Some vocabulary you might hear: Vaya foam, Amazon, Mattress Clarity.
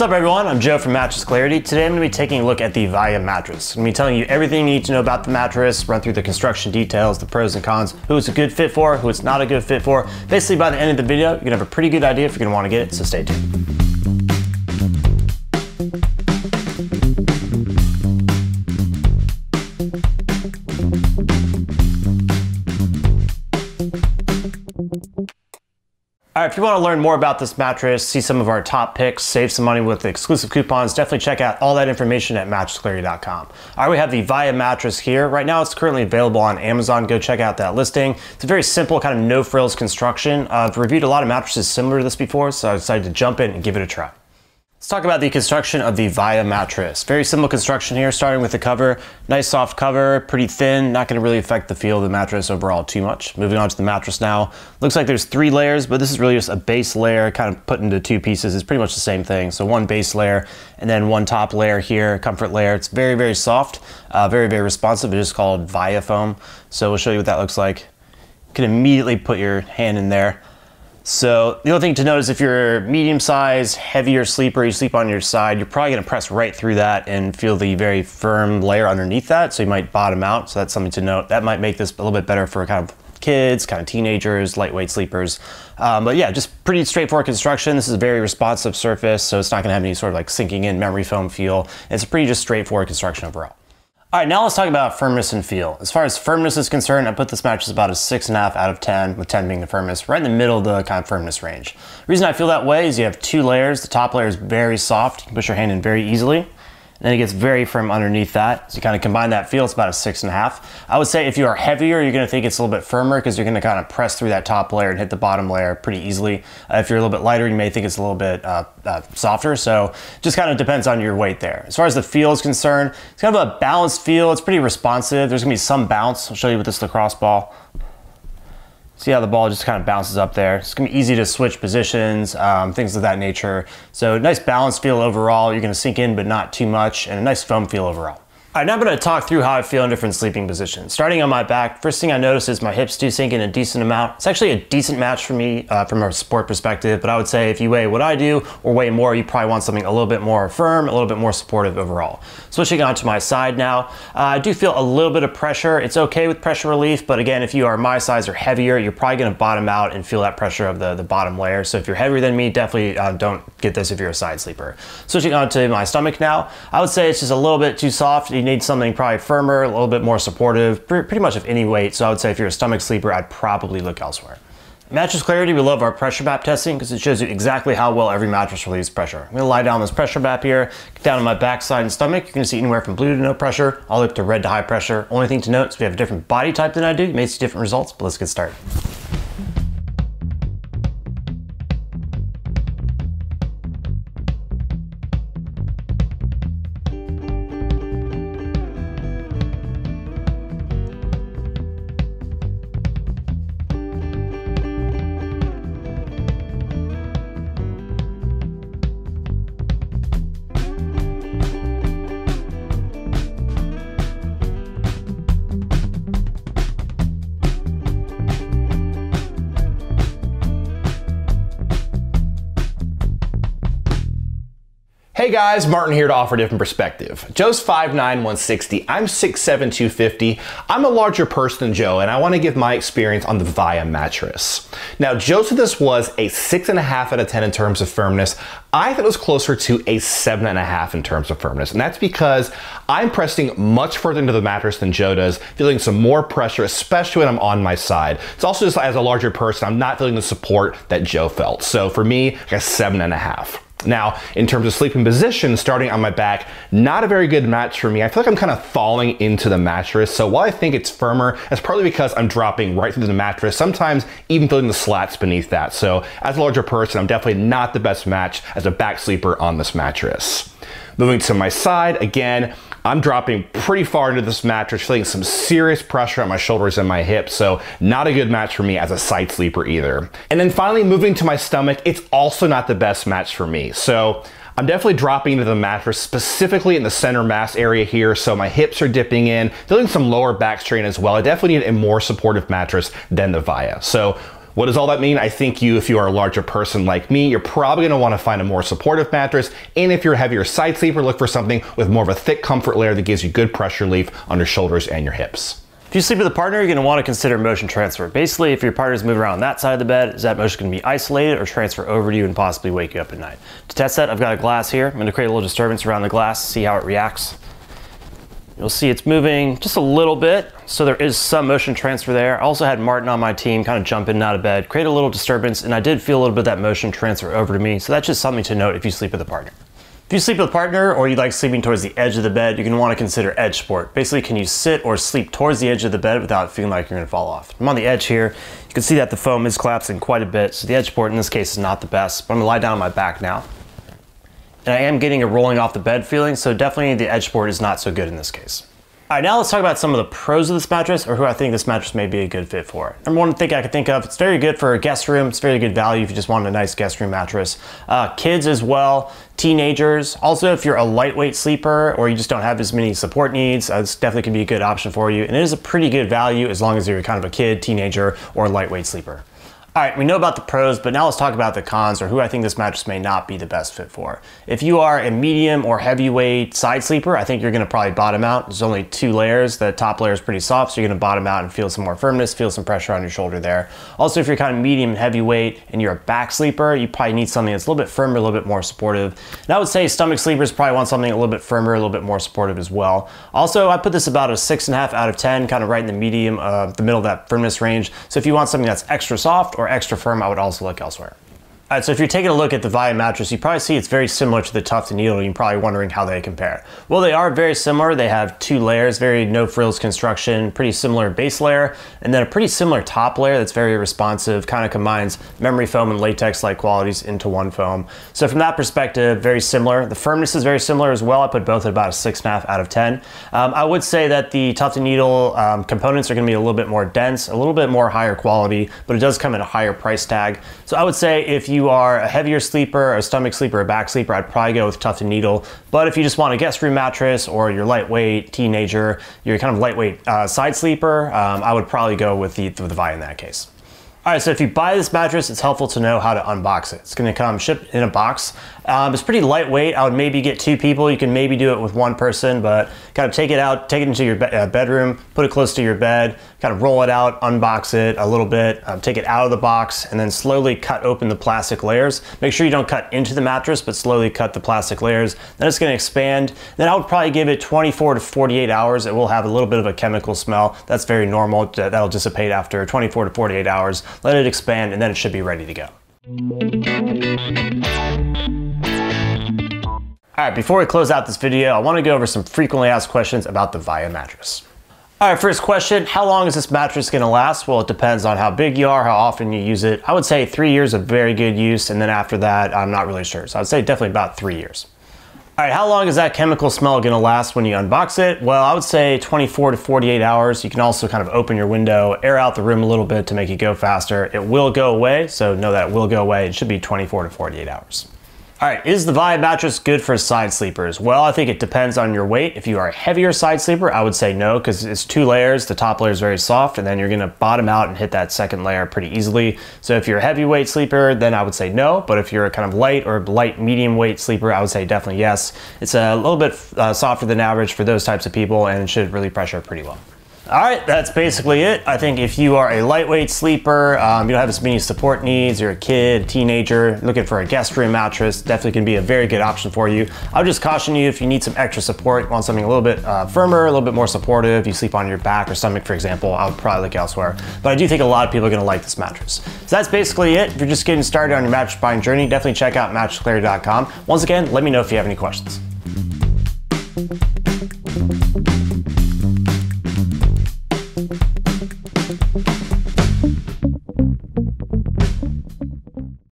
What's up everyone, I'm Joe from Mattress Clarity. Today I'm going to be taking a look at the Vaya mattress. I'm going to be telling you everything you need to know about the mattress, run through the construction details, the pros and cons, who it's a good fit for, who it's not a good fit for. Basically by the end of the video, you're going to have a pretty good idea if you're going to want to get it, so stay tuned. All right, if you want to learn more about this mattress, see some of our top picks, save some money with exclusive coupons, definitely check out all that information at mattressclarity.com. All right, we have the Vaya mattress here. Right now, it's currently available on Amazon. Go check out that listing. It's a very simple kind of no-frills construction. I've reviewed a lot of mattresses similar to this before, so I decided to jump in and give it a try. Let's talk about the construction of the Vaya mattress. Very simple construction here, starting with the cover. Nice soft cover, pretty thin, not gonna really affect the feel of the mattress overall too much. Moving on to the mattress now. Looks like there's three layers, but this is really just a base layer kind of put into two pieces. It's pretty much the same thing. So one base layer and then one top layer here, comfort layer. It's very, very soft, very, very responsive. It is called Vaya foam. So we'll show you what that looks like. You can immediately put your hand in there. So the other thing to note is if you're medium-sized, heavier sleeper, you sleep on your side, you're probably gonna press right through that and feel the very firm layer underneath that, so you might bottom out, so that's something to note. That might make this a little bit better for kind of kids, kind of teenagers, lightweight sleepers. But yeah, just pretty straightforward construction. This is a very responsive surface, so it's not gonna have any sort of like sinking in memory foam feel. It's a pretty just straightforward construction overall. All right, now let's talk about firmness and feel. As far as firmness is concerned, I put this mattress about a 6.5 out of 10, with 10 being the firmest, right in the middle of the kind of firmness range. The reason I feel that way is you have two layers. The top layer is very soft. You can push your hand in very easily. And then it gets very firm underneath that. So you kind of combine that feel, it's about a 6.5. I would say if you are heavier, you're gonna think it's a little bit firmer because you're gonna kind of press through that top layer and hit the bottom layer pretty easily. If you're a little bit lighter, you may think it's a little bit softer, so just kind of depends on your weight there. As far as the feel is concerned, it's kind of a balanced feel. It's pretty responsive. There's gonna be some bounce. I'll show you with this lacrosse ball. See how the ball just kind of bounces up there. It's gonna be easy to switch positions, things of that nature. So nice balanced feel overall. You're gonna sink in, but not too much, and a nice foam feel overall. All right, now I'm gonna talk through how I feel in different sleeping positions. Starting on my back, first thing I notice is my hips do sink in a decent amount. It's actually a decent match for me from a support perspective, but I would say if you weigh what I do or weigh more, you probably want something a little bit more firm, a little bit more supportive overall. Switching on to my side now, I do feel a little bit of pressure. It's okay with pressure relief, but again, if you are my size or heavier, you're probably gonna bottom out and feel that pressure of the bottom layer. So if you're heavier than me, definitely don't get this if you're a side sleeper. Switching on to my stomach now, I would say it's just a little bit too soft. You need something probably firmer, a little bit more supportive, pretty much of any weight. So I would say if you're a stomach sleeper, I'd probably look elsewhere. Mattress Clarity, we love our pressure map testing because it shows you exactly how well every mattress relieves pressure. I'm gonna lie down on this pressure map here, get down on my back, side, and stomach. You're gonna see anywhere from blue to no pressure, all the way up to red to high pressure. Only thing to note is we have a different body type than I do. You may see different results, but let's get started. Hey guys, Martin here to offer a different perspective. Joe's 5'9", 160. I'm 6'7", 250. I'm a larger person than Joe, and I want to give my experience on the Vaya mattress. Now, Joe said this was a 6.5 out of 10 in terms of firmness. I thought it was closer to a 7.5 in terms of firmness, and that's because I'm pressing much further into the mattress than Joe does, feeling some more pressure, especially when I'm on my side. It's also just as a larger person, I'm not feeling the support that Joe felt. So for me, like a 7.5. Now, in terms of sleeping position, starting on my back, not a very good match for me. I feel like I'm kind of falling into the mattress. So while I think it's firmer, that's probably because I'm dropping right through the mattress, sometimes even feeling the slats beneath that. So as a larger person, I'm definitely not the best match as a back sleeper on this mattress. Moving to my side, again, I'm dropping pretty far into this mattress, feeling some serious pressure on my shoulders and my hips, so not a good match for me as a side sleeper either. And then finally, moving to my stomach, it's also not the best match for me. So I'm definitely dropping into the mattress, specifically in the center mass area here, so my hips are dipping in, feeling some lower back strain as well. I definitely need a more supportive mattress than the Vaya. So What does all that mean? I think you, if you are a larger person like me, you're probably gonna wanna find a more supportive mattress. And if you're a heavier side sleeper, look for something with more of a thick comfort layer that gives you good pressure relief on your shoulders and your hips. If you sleep with a partner, you're gonna wanna consider motion transfer. Basically, if your partner's moving around on that side of the bed, is that motion gonna be isolated or transfer over to you and possibly wake you up at night? To test that, I've got a glass here. I'm gonna create a little disturbance around the glass, see how it reacts. You'll see it's moving just a little bit, so there is some motion transfer there. I also had Martin on my team kind of jump in and out of bed, create a little disturbance, and I did feel a little bit of that motion transfer over to me, so that's just something to note if you sleep with a partner. If you sleep with a partner or you like sleeping towards the edge of the bed, you're gonna wanna consider edge support. Basically, can you sit or sleep towards the edge of the bed without feeling like you're gonna fall off? I'm on the edge here. You can see that the foam is collapsing quite a bit, so the edge support in this case is not the best, but I'm gonna lie down on my back now. And I am getting a rolling off the bed feeling, so definitely the edge support is not so good in this case. All right, now let's talk about some of the pros of this mattress or who I think this mattress may be a good fit for. Number one thing I can think of, it's very good for a guest room. It's very good value if you just want a nice guest room mattress. Kids as well, teenagers. Also, if you're a lightweight sleeper or you just don't have as many support needs, this definitely can be a good option for you. And it is a pretty good value as long as you're kind of a kid, teenager, or lightweight sleeper. All right, we know about the pros, but now let's talk about the cons or who I think this mattress may not be the best fit for. If you are a medium or heavyweight side sleeper, I think you're gonna probably bottom out. There's only two layers. The top layer is pretty soft, so you're gonna bottom out and feel some more firmness, feel some pressure on your shoulder there. Also, if you're kind of medium and heavyweight and you're a back sleeper, you probably need something that's a little bit firmer, a little bit more supportive. And I would say stomach sleepers probably want something a little bit firmer, a little bit more supportive as well. Also, I put this about a 6.5 out of 10, kind of right in the medium, the middle of that firmness range. So if you want something that's extra soft or extra firm, I would also look elsewhere. All right, so if you're taking a look at the Vaya mattress, you probably see it's very similar to the Tuft & Needle. You're probably wondering how they compare. Well, they are very similar. They have two layers, very no-frills construction, pretty similar base layer, and then a pretty similar top layer that's very responsive, kind of combines memory foam and latex-like qualities into one foam. So from that perspective, very similar. The firmness is very similar as well. I put both at about a 6.5 out of 10. I would say that the Tuft & Needle components are gonna be a little bit more dense, a little bit more higher quality, but it does come at a higher price tag. So I would say if you are a heavier sleeper, a stomach sleeper, a back sleeper, I'd probably go with Tuft & Needle. But if you just want a guest room mattress or you're lightweight, teenager, you're kind of lightweight side sleeper, I would probably go with the Vaya in that case. All right, so if you buy this mattress, it's helpful to know how to unbox it. It's gonna come shipped in a box. It's pretty lightweight. I would maybe get two people. You can maybe do it with one person, but kind of take it out, take it into your bedroom, put it close to your bed, kind of roll it out, unbox it a little bit, take it out of the box, and then slowly cut open the plastic layers. Make sure you don't cut into the mattress, but slowly cut the plastic layers. Then it's gonna expand. Then I would probably give it 24 to 48 hours. It will have a little bit of a chemical smell. That's very normal. That'll dissipate after 24 to 48 hours. Let it expand, and then it should be ready to go. All right, before we close out this video, I want to go over some frequently asked questions about the Vaya mattress. All right, first question, how long is this mattress gonna last? Well, it depends on how big you are, how often you use it. I would say 3 years of very good use, and then after that, I'm not really sure. So I would say definitely about 3 years. All right, how long is that chemical smell gonna last when you unbox it? Well, I would say 24 to 48 hours. You can also kind of open your window, air out the room a little bit to make it go faster. It will go away, so know that it will go away. It should be 24 to 48 hours. All right, is the Vaya mattress good for side sleepers? Well, I think it depends on your weight. If you are a heavier side sleeper, I would say no, because it's two layers. The top layer is very soft, and then you're gonna bottom out and hit that second layer pretty easily. So if you're a heavyweight sleeper, then I would say no, but if you're a kind of light or light medium weight sleeper, I would say definitely yes. It's a little bit softer than average for those types of people, and it should really pressure pretty well. All right, that's basically it. I think if you are a lightweight sleeper, you don't have as many support needs, you're a kid, teenager, looking for a guest room mattress, definitely can be a very good option for you. I would just caution you if you need some extra support, want something a little bit firmer, a little bit more supportive, you sleep on your back or stomach, for example, I would probably look elsewhere. But I do think a lot of people are gonna like this mattress. So that's basically it. If you're just getting started on your mattress buying journey, definitely check out mattressclarity.com. Once again, let me know if you have any questions.